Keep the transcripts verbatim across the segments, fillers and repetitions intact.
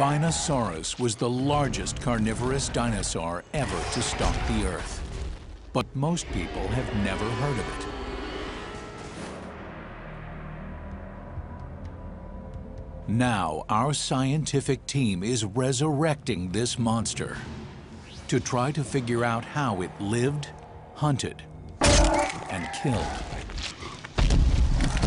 Spinosaurus was the largest carnivorous dinosaur ever to stalk the Earth. But most people have never heard of it. Now, our scientific team is resurrecting this monster to try to figure out how it lived, hunted, and killed.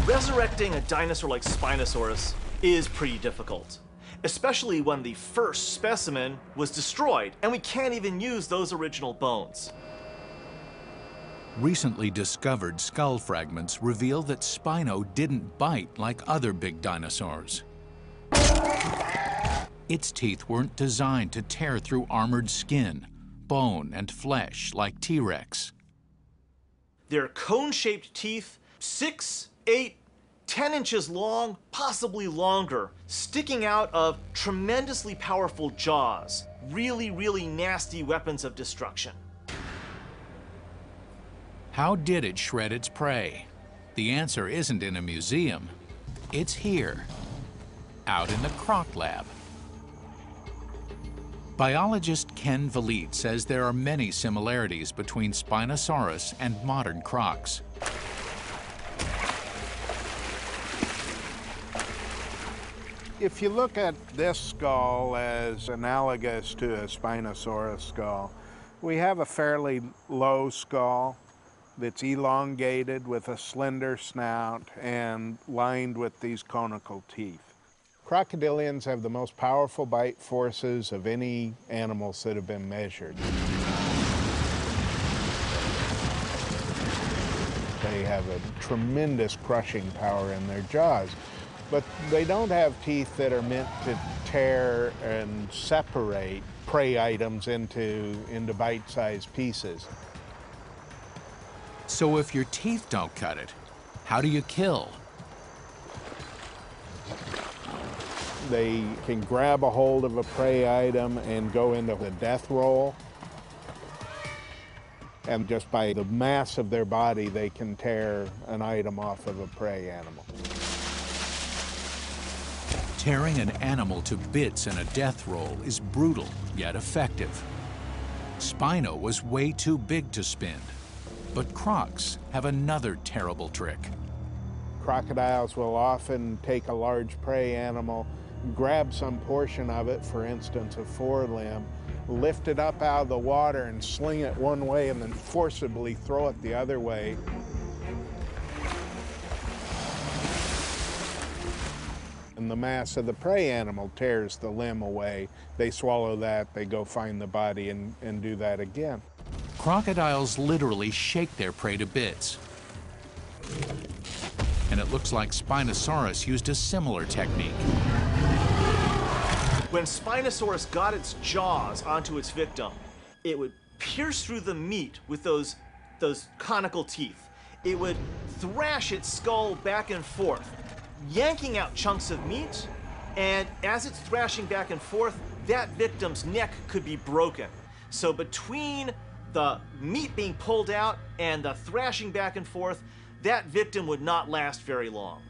Resurrecting a dinosaur like Spinosaurus is pretty difficult, especially when the first specimen was destroyed and we can't even use those original bones. Recently discovered skull fragments reveal that Spino didn't bite like other big dinosaurs. Its teeth weren't designed to tear through armored skin, bone, and flesh like T-Rex. Their cone-shaped teeth, six, eight, ten inches long, possibly longer, sticking out of tremendously powerful jaws, really, really nasty weapons of destruction. How did it shred its prey? The answer isn't in a museum. It's here, out in the croc lab. Biologist Ken Vallit says there are many similarities between Spinosaurus and modern crocs. If you look at this skull as analogous to a Spinosaurus skull, we have a fairly low skull that's elongated with a slender snout and lined with these conical teeth. Crocodilians have the most powerful bite forces of any animals that have been measured. They have a tremendous crushing power in their jaws, but they don't have teeth that are meant to tear and separate prey items into, into bite-sized pieces. So if your teeth don't cut it, how do you kill? They can grab a hold of a prey item and go into the death roll. And just by the mass of their body, they can tear an item off of a prey animal. Tearing an animal to bits in a death roll is brutal, yet effective. Spino was way too big to spin, but crocs have another terrible trick. Crocodiles will often take a large prey animal, grab some portion of it, for instance, a forelimb, lift it up out of the water and sling it one way and then forcibly throw it the other way. And the mass of the prey animal tears the limb away. They swallow that, they go find the body and, and do that again. Crocodiles literally shake their prey to bits. And it looks like Spinosaurus used a similar technique. When Spinosaurus got its jaws onto its victim, it would pierce through the meat with those, those conical teeth. It would thrash its skull back and forth, yanking out chunks of meat, and as it's thrashing back and forth, that victim's neck could be broken. So between the meat being pulled out and the thrashing back and forth, that victim would not last very long.